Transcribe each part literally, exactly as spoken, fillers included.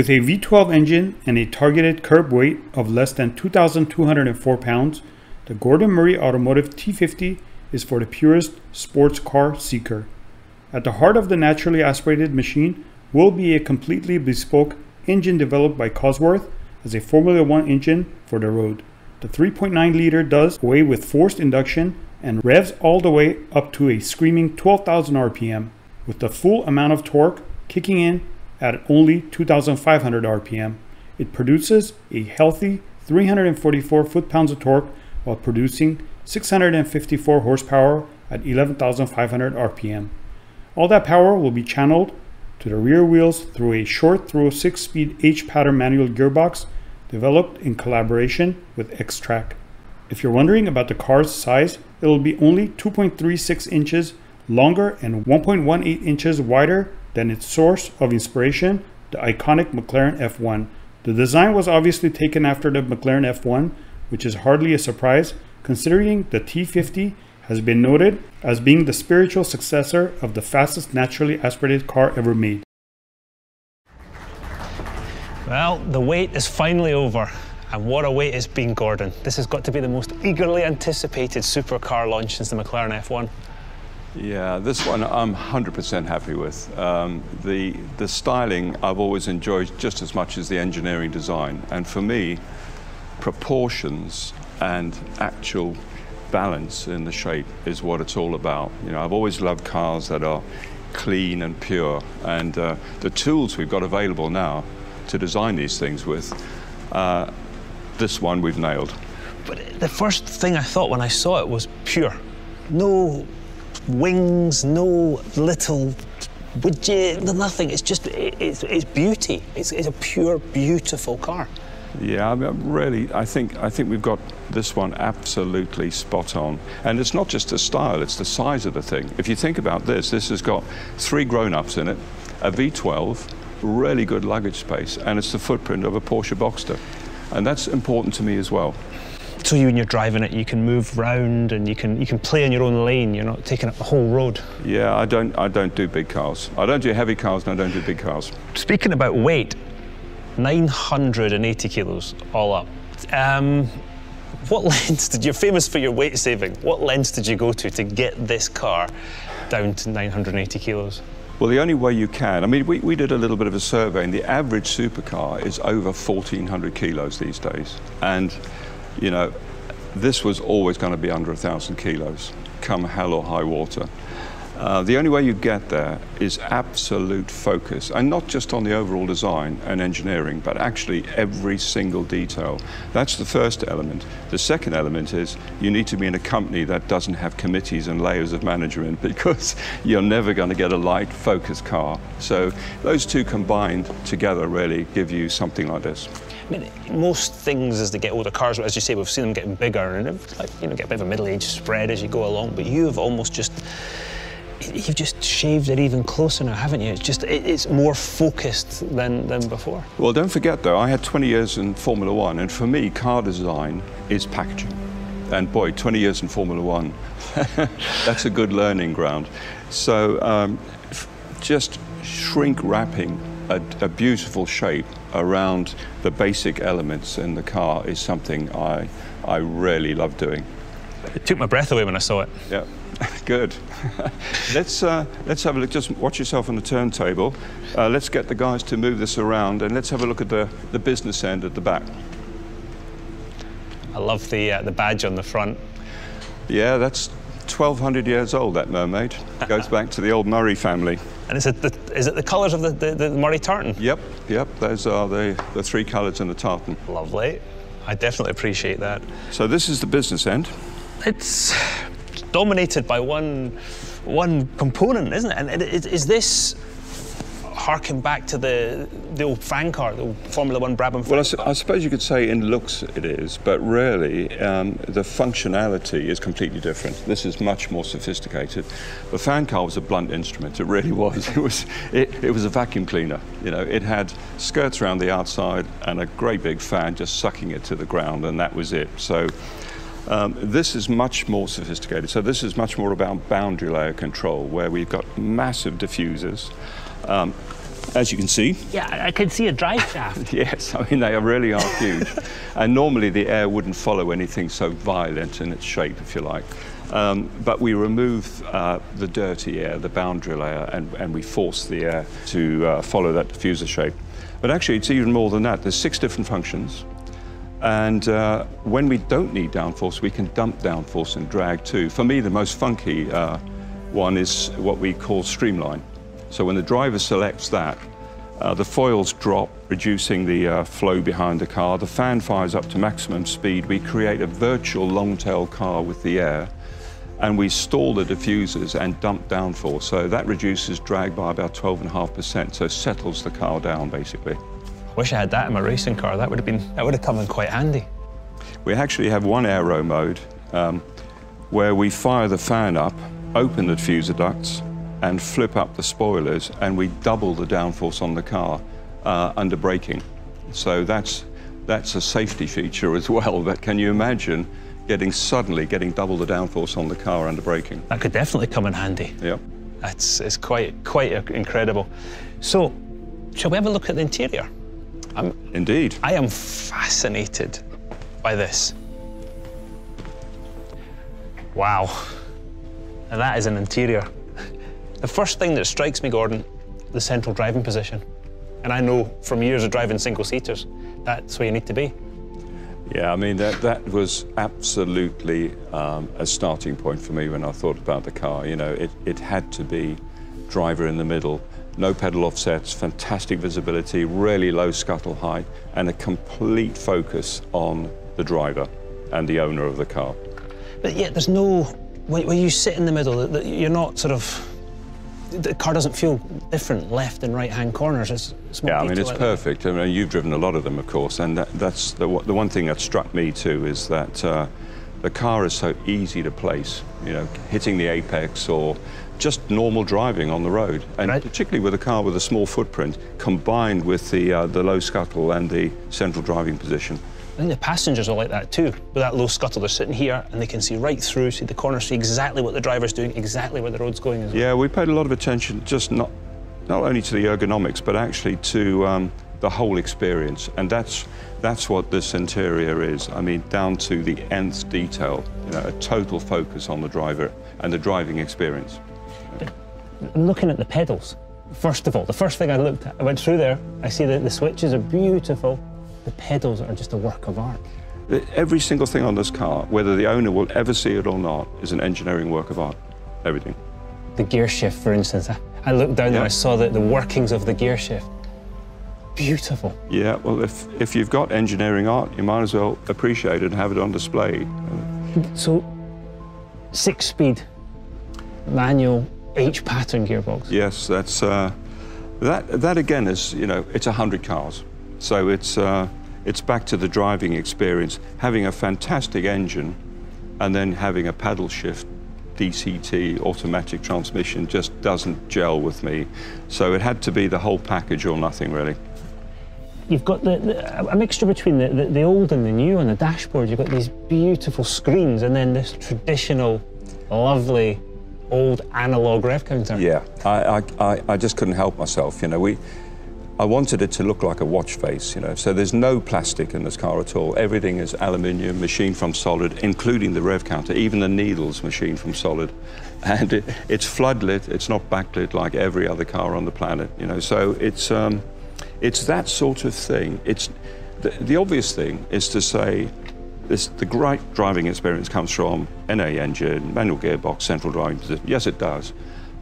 With a V twelve engine and a targeted curb weight of less than two thousand two hundred four pounds, the Gordon Murray Automotive T fifty is for the purest sports car seeker. At the heart of the naturally aspirated machine will be a completely bespoke engine developed by Cosworth as a Formula one engine for the road. The three point nine liter does away with forced induction and revs all the way up to a screaming twelve thousand R P M, with the full amount of torque kicking in at only two thousand five hundred R P M. It produces a healthy three hundred forty-four foot-pounds of torque while producing six hundred fifty-four horsepower at eleven thousand five hundred R P M. All that power will be channeled to the rear wheels through a short-throw six-speed H-pattern manual gearbox developed in collaboration with Xtrac. If you're wondering about the car's size, it will be only two point three six inches longer and one point one eight inches wider than its source of inspiration, the iconic McLaren F one. The design was obviously taken after the McLaren F one, which is hardly a surprise considering the T fifty has been noted as being the spiritual successor of the fastest naturally aspirated car ever made. Well, the wait is finally over. And what a wait it's been, Gordon. This has got to be the most eagerly anticipated supercar launch since the McLaren F one. Yeah, this one I'm one hundred percent happy with. Um, the, the styling I've always enjoyed just as much as the engineering design. And for me, proportions and actual balance in the shape is what it's all about. You know, I've always loved cars that are clean and pure. And uh, the tools we've got available now to design these things with, uh, this one we've nailed. But the first thing I thought when I saw it was pure. No wings, no little widget, nothing. It's just, it's, it's beauty. It's, it's a pure, beautiful car. Yeah, I mean, really, I think, I think we've got this one absolutely spot on. And it's not just the style, it's the size of the thing. If you think about this, this has got three grown-ups in it, a V twelve, really good luggage space, and it's the footprint of a Porsche Boxster. And that's important to me as well. So you, when you're driving it, you can move round and you can you can play in your own lane. You're not taking up the whole road. Yeah, I don't I don't do big cars. I don't do heavy cars, and I don't do big cars. Speaking about weight, nine hundred eighty kilos all up. Um, what lengths did you're famous for your weight saving? What lengths did you go to to get this car down to nine hundred eighty kilos? Well, the only way you can, I mean, we, we did a little bit of a survey, and the average supercar is over fourteen hundred kilos these days. And, you know, this was always going to be under one thousand kilos, come hell or high water. Uh, the only way you get there is absolute focus, and not just on the overall design and engineering, but actually every single detail. That's the first element. The second element is you need to be in a company that doesn't have committees and layers of management, because you're never going to get a light, focused car. So those two combined together really give you something like this. I mean, most things as they get older, cars, as you say, we've seen them getting bigger and it, like, you know, get a bit of a middle-aged spread as you go along, but you've almost just, you've just shaved it even closer now, haven't you? It's just, it's more focused than, than before. Well, don't forget though, I had twenty years in Formula One, and for me, car design is packaging. And boy, twenty years in Formula One, that's a good learning ground. So um, just shrink wrapping a, a beautiful shape around the basic elements in the car is something I, I really love doing. It took my breath away when I saw it. Yeah, good. let's, uh, let's have a look, just watch yourself on the turntable. Uh, let's get the guys to move this around, and let's have a look at the, the business end at the back. I love the, uh, the badge on the front. Yeah, that's twelve hundred years old, that mermaid. Goes back to the old Murray family. And is it the, is it the colours of the, the, the Murray tartan? Yep, yep, those are the, the three colours in the tartan. Lovely. I definitely appreciate that. So this is the business end. It's dominated by one, one component, isn't it? And is, is this harking back to the, the old fan car, the old Formula one Brabham fan car? Well, I, su I suppose you could say in looks it is, but really um, the functionality is completely different. This is much more sophisticated. The fan car was a blunt instrument, it really was. It was, it, it was a vacuum cleaner. You know, it had skirts around the outside and a great big fan just sucking it to the ground, and that was it. So. Um, this is much more sophisticated. So this is much more about boundary layer control, where we've got massive diffusers, um, as you can see. Yeah, I can see a drive shaft. Yes, I mean, they are really are huge. And normally the air wouldn't follow anything so violent in its shape, if you like. Um, but we remove uh, the dirty air, the boundary layer, and, and we force the air to uh, follow that diffuser shape. But actually, it's even more than that. There's six different functions. And uh, when we don't need downforce, we can dump downforce and drag too. For me, the most funky uh, one is what we call streamline. So when the driver selects that, uh, the foils drop, reducing the uh, flow behind the car. The fan fires up to maximum speed. We create a virtual long-tail car with the air, and we stall the diffusers and dump downforce. So that reduces drag by about twelve and a half percent, so settles the car down, basically. Wish I had that in my racing car. That would have been, that would have come in quite handy. We actually have one aero mode um, where we fire the fan up, open the diffuser ducts, and flip up the spoilers, and we double the downforce on the car uh, under braking. So that's, that's a safety feature as well, but can you imagine getting suddenly getting double the downforce on the car under braking? That could definitely come in handy. Yeah. It's, it's quite, quite incredible. So, shall we have a look at the interior? I'm, Indeed. I am fascinated by this. Wow. Now that is an interior. The first thing that strikes me, Gordon, the central driving position. And I know from years of driving single-seaters, that's where you need to be. Yeah, I mean, that, that was absolutely um, a starting point for me when I thought about the car. You know, it, it had to be driver in the middle, no pedal offsets, fantastic visibility, really low scuttle height, and a complete focus on the driver and the owner of the car. But yet there's no, where you sit in the middle, you're not sort of, the car doesn't feel different left and right-hand corners. It's, it's yeah, I mean, it's like perfect. I mean, you've driven a lot of them, of course, and that, that's the, the one thing that struck me too is that uh, the car is so easy to place, you know, hitting the apex or just normal driving on the road, and right. particularly with a car with a small footprint, combined with the, uh, the low scuttle and the central driving position. I think the passengers are like that too. With that low scuttle, they're sitting here and they can see right through, see the corner, see exactly what the driver's doing, exactly where the road's going as well. Yeah, we paid a lot of attention, just not, not only to the ergonomics, but actually to um, the whole experience. And that's, that's what this interior is. I mean, down to the nth detail, you know, a total focus on the driver and the driving experience. But I'm looking at the pedals. First of all, the first thing I looked at, I went through there, I see that the switches are beautiful. The pedals are just a work of art. Every single thing on this car, whether the owner will ever see it or not, is an engineering work of art. Everything. The gear shift, for instance. I, I looked down yeah. there, I saw the, the workings of the gear shift. Beautiful. Yeah, well, if, if you've got engineering art, you might as well appreciate it and have it on display. So, six-speed manual H-pattern gearbox. Yes, that's uh, that. That again is, you know, it's a hundred cars, so it's uh, it's back to the driving experience, having a fantastic engine, and then having a paddle shift, D C T automatic transmission just doesn't gel with me. So it had to be the whole package or nothing, really. You've got the, the, a mixture between the, the the old and the new on the dashboard. You've got these beautiful screens, and then this traditional, lovely old analog rev counter. Yeah, I, I, I just couldn't help myself, you know. We, I wanted it to look like a watch face, you know, so there's no plastic in this car at all. Everything is aluminium, machined from solid, including the rev counter, even the needles machined from solid. And it, it's floodlit, it's not backlit like every other car on the planet, you know, so it's, um, it's that sort of thing. It's, the, the obvious thing is to say, This, the great driving experience comes from N A engine, manual gearbox, central driving position. Yes, it does,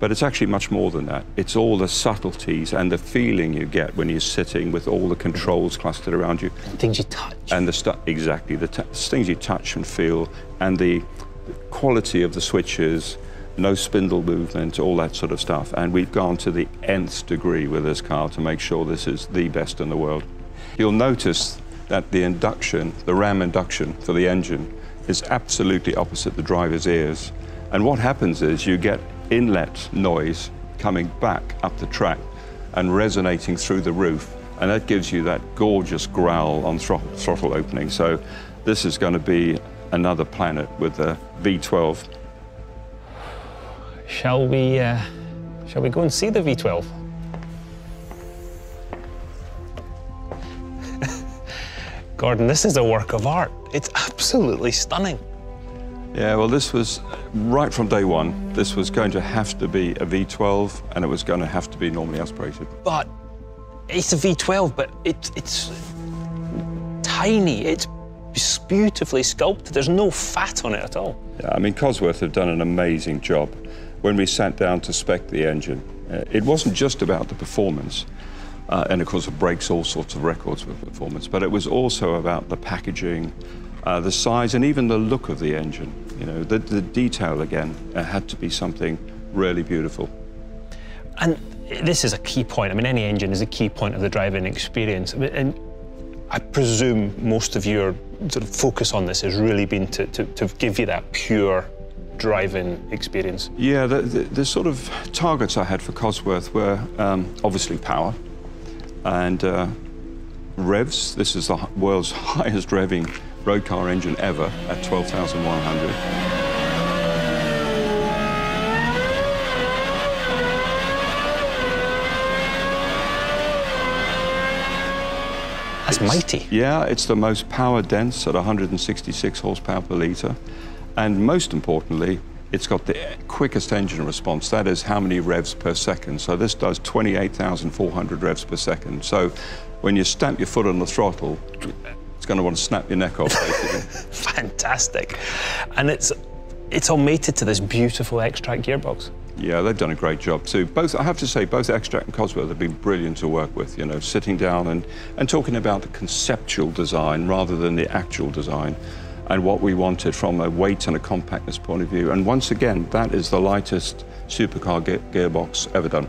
but it's actually much more than that. It's all the subtleties and the feeling you get when you're sitting with all the controls clustered around you. And things you touch. And the stuff, exactly, the things you touch and feel, and the quality of the switches, no spindle movement, all that sort of stuff. And we've gone to the nth degree with this car to make sure this is the best in the world. You'll notice that the induction, the ram induction for the engine, is absolutely opposite the driver's ears. And what happens is you get inlet noise coming back up the track and resonating through the roof, and that gives you that gorgeous growl on thr throttle opening. So this is going to be another planet with the V twelve. Shall we, uh, shall we go and see the V twelve? Gordon, this is a work of art. It's absolutely stunning. Yeah, well, this was right from day one. This was going to have to be a V twelve, and it was going to have to be normally aspirated. But it's a V twelve, but it's it's tiny. It's beautifully sculpted. There's no fat on it at all. Yeah, I mean, Cosworth have done an amazing job. When we sat down to spec the engine, uh, it wasn't just about the performance. Uh, and of course, it breaks all sorts of records with performance, but it was also about the packaging, uh, the size, and even the look of the engine. You know, the, the detail, again, uh, had to be something really beautiful. And this is a key point. I mean, any engine is a key point of the driving experience. I mean, and I presume most of your sort of focus on this has really been to, to, to give you that pure driving experience. Yeah, the, the, the sort of targets I had for Cosworth were um, obviously power. And uh, revs, this is the world's highest revving road car engine ever at twelve thousand one hundred. That's mighty. Yeah, it's the most power dense at one hundred sixty-six horsepower per litre. And most importantly, it's got the quickest engine response. That is how many revs per second. So this does twenty-eight thousand four hundred revs per second. So when you stamp your foot on the throttle, it's going to want to snap your neck off, basically. Fantastic. And it's, it's all mated to this beautiful Xtrac gearbox. Yeah, they've done a great job too. Both, I have to say, both Xtrac and Cosworth have been brilliant to work with, you know, sitting down and, and talking about the conceptual design rather than the actual design, and what we wanted from a weight and a compactness point of view. And once again, that is the lightest supercar ge gearbox ever done.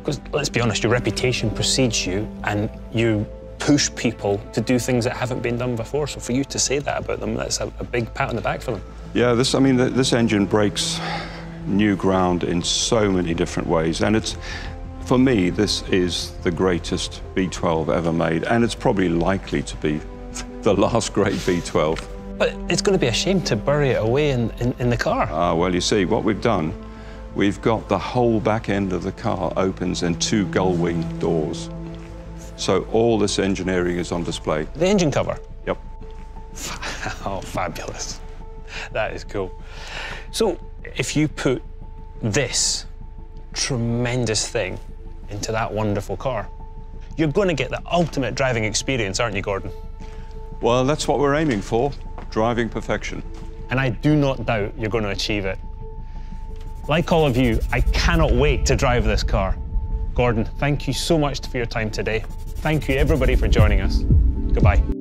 Because, let's be honest, your reputation precedes you, and you push people to do things that haven't been done before. So for you to say that about them, that's a, a big pat on the back for them. Yeah, this, I mean, th this engine breaks new ground in so many different ways. And it's, for me, this is the greatest V twelve ever made. And it's probably likely to be the last great V twelve. But it's going to be a shame to bury it away in, in, in the car. Ah, well, you see, what we've done, we've got the whole back end of the car opens in two gull-wing doors. So all this engineering is on display. The engine cover? Yep. Oh, fabulous. That is cool. So if you put this tremendous thing into that wonderful car, you're going to get the ultimate driving experience, aren't you, Gordon? Well, that's what we're aiming for. Driving perfection. And I do not doubt you're going to achieve it. Like all of you, I cannot wait to drive this car. Gordon, thank you so much for your time today. Thank you, everybody, for joining us. Goodbye.